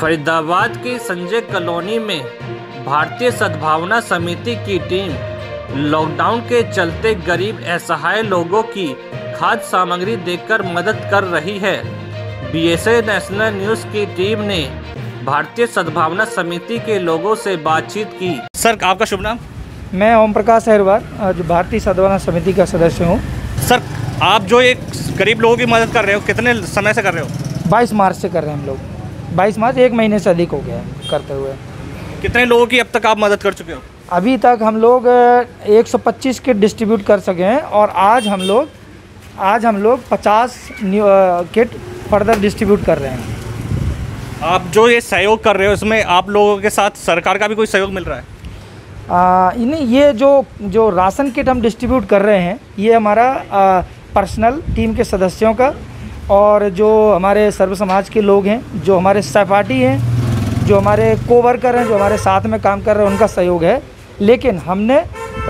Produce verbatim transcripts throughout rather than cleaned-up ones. फरीदाबाद की संजय कॉलोनी में भारतीय सद्भावना समिति की टीम लॉकडाउन के चलते गरीब असहाय लोगों की खाद्य सामग्री देकर मदद कर रही है। बीएसए नेशनल न्यूज़ की टीम ने भारतीय सद्भावना समिति के लोगों से बातचीत की। सर, आपका शुभ नाम? मैं ओम प्रकाश अहरवाल, जो भारतीय सद्भावना समिति का सदस्य हूँ। सर, आप जो एक गरीब लोगों की मदद कर रहे हो, कितने समय से कर रहे हो? बाईस मार्च से कर रहे हैं हम लोग। बाईस मार्च एक महीने से अधिक हो गया है करते हुए। कितने लोगों की अब तक आप मदद कर चुके हो? अभी तक हम लोग एक सौ पच्चीस किट डिस्ट्रीब्यूट कर सके हैं और आज हम लोग आज हम लोग पचास किट फर्दर डिस्ट्रीब्यूट कर रहे हैं। आप जो ये सहयोग कर रहे हो, इसमें आप लोगों के साथ सरकार का भी कोई सहयोग मिल रहा है? आ, ये जो जो राशन किट हम डिस्ट्रीब्यूट कर रहे हैं, ये हमारा आ, पर्सनल टीम के सदस्यों का और जो हमारे सर्व समाज के लोग हैं, जो हमारे सहपाठी हैं, जो हमारे कोवर्कर हैं, जो हमारे साथ में काम कर रहे हैं, उनका सहयोग है। लेकिन हमने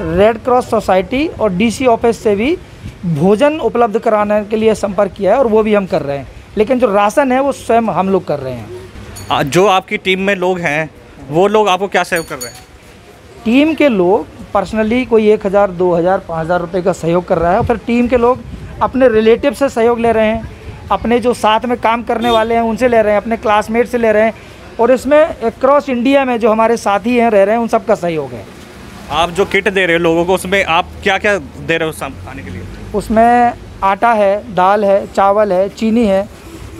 रेड क्रॉस सोसाइटी और डीसी ऑफिस से भी भोजन उपलब्ध कराने के लिए संपर्क किया है और वो भी हम कर रहे हैं। लेकिन जो राशन है वो स्वयं हम लोग कर रहे हैं। जो आपकी टीम में लोग हैं, वो लोग आपको क्या सहयोग कर रहे हैं? टीम के लोग पर्सनली कोई एक हज़ार दो हज़ार पाँच हज़ार रुपये का सहयोग कर रहा है और फिर टीम के लोग अपने रिलेटिव से सहयोग ले रहे हैं, अपने जो साथ में काम करने वाले हैं उनसे ले रहे हैं, अपने क्लासमेट से ले रहे हैं और इसमें अक्रॉस इंडिया में जो हमारे साथी हैं रह रहे हैं उन सबका सहयोग है। आप जो किट दे रहे हो लोगों को, उसमें आप क्या क्या दे रहे हो खाने के लिए? उसमें आटा है, दाल है, चावल है, चीनी है।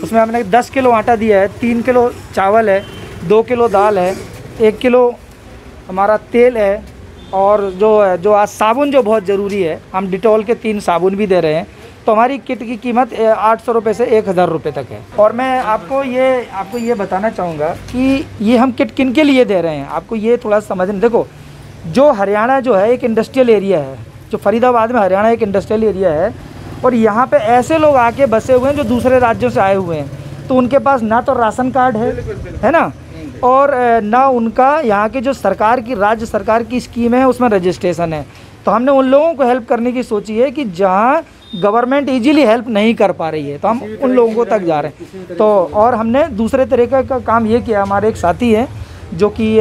उसमें हमने दस किलो आटा दिया है, तीन किलो चावल है, दो किलो दाल है, एक किलो हमारा तेल है और जो जो आज साबुन जो बहुत ज़रूरी है, हम डिटोल के तीन साबुन भी दे रहे हैं। तो हमारी किट की कीमत आठ सौ रुपये से एक हज़ार रुपये तक है। और मैं आपको ये आपको ये बताना चाहूँगा कि ये हम किट किन के लिए दे रहे हैं, आपको ये थोड़ा समझना। देखो, जो हरियाणा जो है एक इंडस्ट्रियल एरिया है, जो फरीदाबाद में हरियाणा एक इंडस्ट्रियल एरिया है और यहाँ पे ऐसे लोग आके बसे हुए हैं जो दूसरे राज्यों से आए हुए हैं, तो उनके पास ना तो राशन कार्ड है, है ना, और ना उनका यहाँ के जो सरकार की राज्य सरकार की स्कीम है उसमें रजिस्ट्रेशन है। तो हमने उन लोगों को हेल्प करने की सोची है कि जहाँ गवर्नमेंट इजीली हेल्प नहीं कर पा रही है, तो हम उन लोगों तक जा रहे हैं। तो और हमने दूसरे तरीके का काम ये किया। हमारे एक साथी हैं जो कि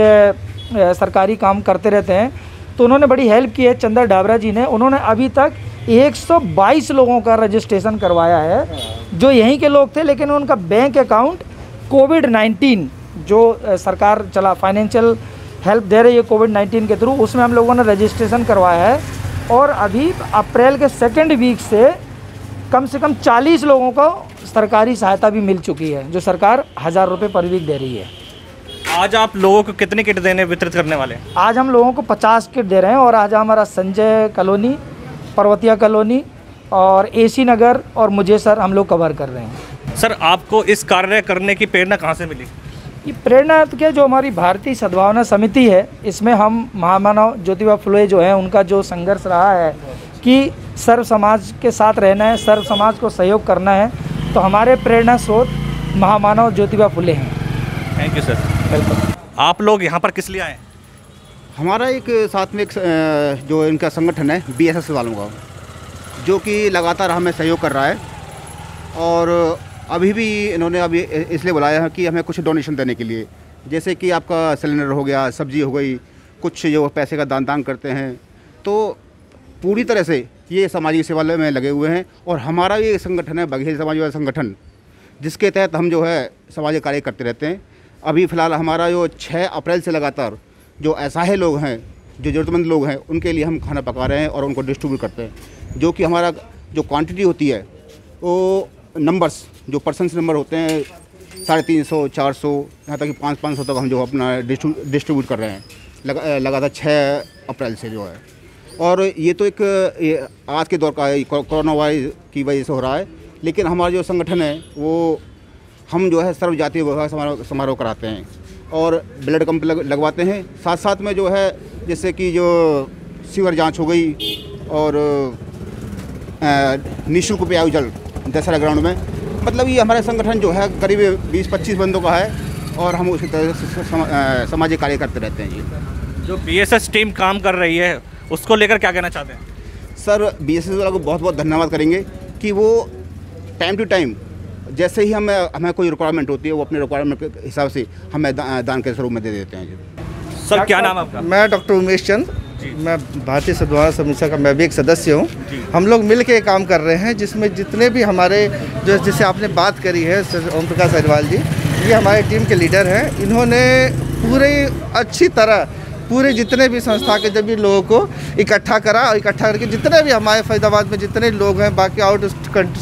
सरकारी काम करते रहते हैं, तो उन्होंने बड़ी हेल्प की है, चंद्र डाबरा जी ने। उन्होंने अभी तक एक सौ बाईस लोगों का रजिस्ट्रेशन करवाया है जो यहीं के लोग थे, लेकिन उनका बैंक अकाउंट कोविड नाइन्टीन जो सरकार चला फाइनेंशियल हेल्प दे रही है कोविड नाइन्टीन के थ्रू, उसमें हम लोगों ने रजिस्ट्रेशन करवाया है और अभी अप्रैल के सेकेंड वीक से कम से कम चालीस लोगों को सरकारी सहायता भी मिल चुकी है, जो सरकार हज़ार रुपये पर वीक दे रही है। आज आप लोगों को कितने किट देने वितरित करने वाले हैं? आज हम लोगों को पचास किट दे रहे हैं और आज हमारा संजय कॉलोनी, पर्वतिया कॉलोनी और एसी नगर और मुझे सर हम लोग कवर कर रहे हैं। सर, आपको इस कार्य करने की प्रेरणा कहाँ से मिली? ये प्रेरणा क्या, जो हमारी भारतीय सद्भावना समिति है, इसमें हम महामानव ज्योतिबा फुले जो हैं उनका जो संघर्ष रहा है कि सर्व समाज के साथ रहना है, सर्व समाज को सहयोग करना है, तो हमारे प्रेरणा स्रोत महामानव ज्योतिबा फुले हैं। Thank you sir. आप लोग यहाँ पर किस लिए आए? हमारा एक साथ में एक जो इनका संगठन है बीएसए वालों का, जो कि लगातार हमें सहयोग कर रहा है और अभी भी इन्होंने अभी इसलिए बुलाया है कि हमें कुछ डोनेशन देने के लिए, जैसे कि आपका सिलेंडर हो गया, सब्जी हो गई, कुछ जो पैसे का दान दान करते हैं। तो पूरी तरह से ये सामाजिक सेवा में लगे हुए हैं और हमारा ये संगठन है बघेल समाजवादी संगठन, जिसके तहत हम जो है सामाजिक कार्य करते रहते हैं। अभी फ़िलहाल हमारा जो छह अप्रैल से लगातार जो असहाय लोग हैं, जो ज़रूरतमंद लोग हैं, उनके लिए हम खाना पका रहे हैं और उनको डिस्ट्रीब्यूट करते हैं। जो कि हमारा जो क्वांटिटी होती है वो नंबर्स जो पर्सनस नंबर होते हैं साढ़े तीन सौ चार सौ यहाँ तक कि पाँच पाँच सौ तक हम जो अपना डिस्ट्रीब्यूट कर रहे हैं लगा लगातार छः अप्रैल से जो है। और ये तो एक ये आज के दौर का है, कोरोना वायरस की वजह से हो रहा है, लेकिन हमारा जो संगठन है वो हम जो है सर्वजातीय विवाह समारोह समारोह कराते हैं और ब्लड कैंप लग, लगवाते हैं। साथ साथ में जो है जैसे कि जो सीवर जांच हो गई और निःशुल्क प्याऊ जल दशहरा ग्राउंड में, मतलब ये हमारा संगठन जो है करीब बीस पच्चीस बंदों का है और हम उसकी तरह से समा, सामाजिक कार्य करते रहते हैं। जो बीएसएस टीम काम कर रही है उसको लेकर क्या कहना चाहते हैं? सर, बीएसएस वालों को बहुत बहुत धन्यवाद करेंगे कि वो टाइम टू टाइम जैसे ही हमें हमें कोई रिक्वायरमेंट होती है वो अपने रिक्वायरमेंट के हिसाब से हमें दा, दान के स्वरूप में दे देते हैं। सर क्या नाम आपका? मैं डॉक्टर उमेश चंद, मैं भारतीय सद्भावना समिति का मैं भी एक सदस्य हूँ। हम लोग मिल के काम कर रहे हैं, जिसमें जितने भी हमारे जो जैसे आपने बात करी है ओम प्रकाश अहरवाल जी, ये हमारे टीम के लीडर हैं। इन्होंने पूरे अच्छी तरह पूरे जितने भी संस्था के जब भी लोगों को इकट्ठा करा और इकट्ठा करके जितने भी हमारे फरीदाबाद में जितने लोग हैं, बाकी आउट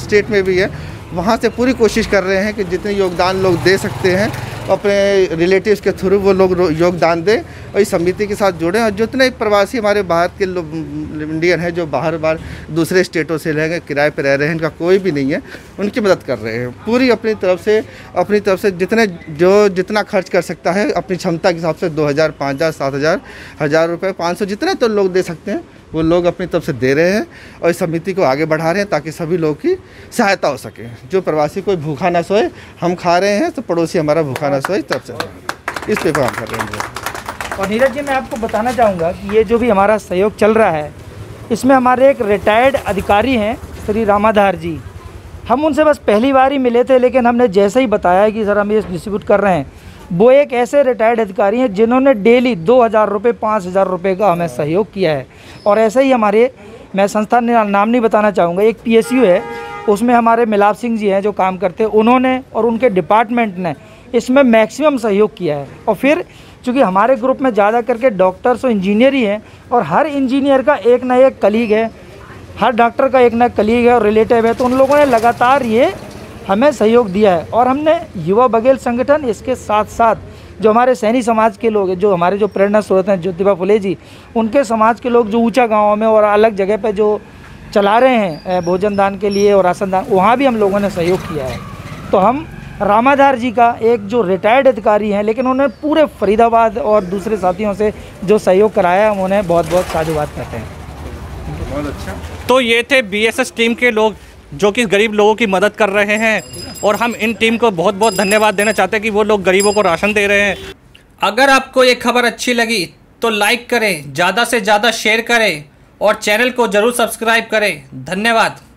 स्टेट में भी है, वहाँ से पूरी कोशिश कर रहे हैं कि जितने योगदान लोग दे सकते हैं अपने रिलेटिव्स के थ्रू वो लोग योगदान दें और इस समिति के साथ जुड़ें। और जितने प्रवासी हमारे भारत के इंडियन हैं जो बाहर बाहर दूसरे स्टेटों से रह गए, किराए पर रह रहे हैं, इनका कोई भी नहीं है, उनकी मदद कर रहे हैं पूरी अपनी तरफ से। अपनी तरफ से जितने जो जितना खर्च कर सकता है अपनी क्षमता के हिसाब से दो हज़ार पाँच हज़ार सात हज़ार हज़ार रुपये पाँच सौ जितने तो लोग दे सकते हैं वो लोग अपनी तरफ से दे रहे हैं और इस समिति को आगे बढ़ा रहे हैं ताकि सभी लोगों की सहायता हो सके। जो प्रवासी कोई भूखा ना सोए, हम खा रहे हैं तो पड़ोसी हमारा भूखा ना सोए, तब से इस पे काम कर रहे हैं। और नीरज जी, मैं आपको बताना चाहूँगा कि ये जो भी हमारा सहयोग चल रहा है इसमें हमारे एक रिटायर्ड अधिकारी हैं श्री रामाधार जी। हम उनसे बस पहली बार ही मिले थे, लेकिन हमने जैसे ही बताया कि सर हम ये डिस्ट्रीब्यूट कर रहे हैं, वो एक ऐसे रिटायर्ड अधिकारी हैं जिन्होंने डेली दो हज़ार रुपये पाँच हज़ार रुपये का हमें सहयोग किया है। और ऐसे ही हमारे, मैं संस्था नाम नहीं बताना चाहूँगा, एक पीएसयू है उसमें हमारे मिलाप सिंह जी हैं जो काम करते हैं, उन्होंने और उनके डिपार्टमेंट ने इसमें मैक्सिमम सहयोग किया है। और फिर चूँकि हमारे ग्रुप में ज़्यादा करके डॉक्टर्स और इंजीनियर ही हैं और हर इंजीनियर का एक ना एक कलीग है, हर डॉक्टर का एक ना एक कलीग है और रिलेटिव है, तो उन लोगों ने लगातार ये हमें सहयोग दिया है। और हमने युवा बघेल संगठन, इसके साथ साथ जो हमारे सैनी समाज के लोग हैं, जो हमारे जो प्रेरणा स्रोत हैं ज्योतिबा फुले जी, उनके समाज के लोग जो ऊंचा गाँव में और अलग जगह पे जो चला रहे हैं भोजन दान के लिए और राशन दान, वहाँ भी हम लोगों ने सहयोग किया है। तो हम रामाधार जी का, एक जो रिटायर्ड अधिकारी हैं लेकिन उन्होंने पूरे फरीदाबाद और दूसरे साथियों से जो सहयोग कराया, हम उन्हें बहुत बहुत साधुवाद करते हैं। बहुत अच्छा, तो ये थे बीएसएस टीम के लोग जो कि गरीब लोगों की मदद कर रहे हैं और हम इन टीम को बहुत बहुत धन्यवाद देना चाहते हैं कि वो लोग गरीबों को राशन दे रहे हैं। अगर आपको ये खबर अच्छी लगी तो लाइक करें, ज़्यादा से ज़्यादा शेयर करें और चैनल को ज़रूर सब्सक्राइब करें। धन्यवाद।